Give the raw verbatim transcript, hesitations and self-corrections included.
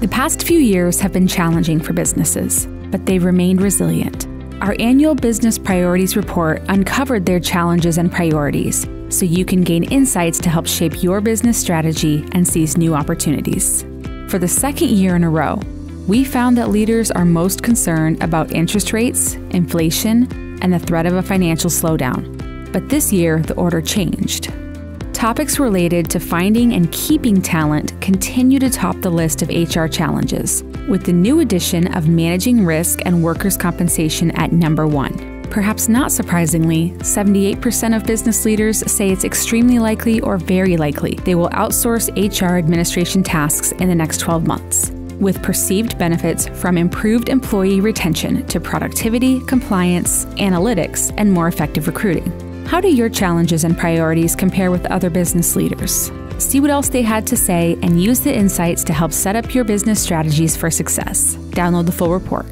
The past few years have been challenging for businesses, but they've remained resilient. Our annual Business Priorities Report uncovered their challenges and priorities, so you can gain insights to help shape your business strategy and seize new opportunities. For the second year in a row, we found that leaders are most concerned about interest rates, inflation, and the threat of a financial slowdown. But this year, the order changed. Topics related to finding and keeping talent continue to top the list of H R challenges, with the new addition of managing risk and workers' compensation at number one. Perhaps not surprisingly, seventy-eight percent of business leaders say it's extremely likely or very likely they will outsource H R administration tasks in the next twelve months, with perceived benefits from improved employee retention to productivity, compliance, analytics, and more effective recruiting. How do your challenges and priorities compare with other business leaders? See what else they had to say and use the insights to help set up your business strategies for success. Download the full report.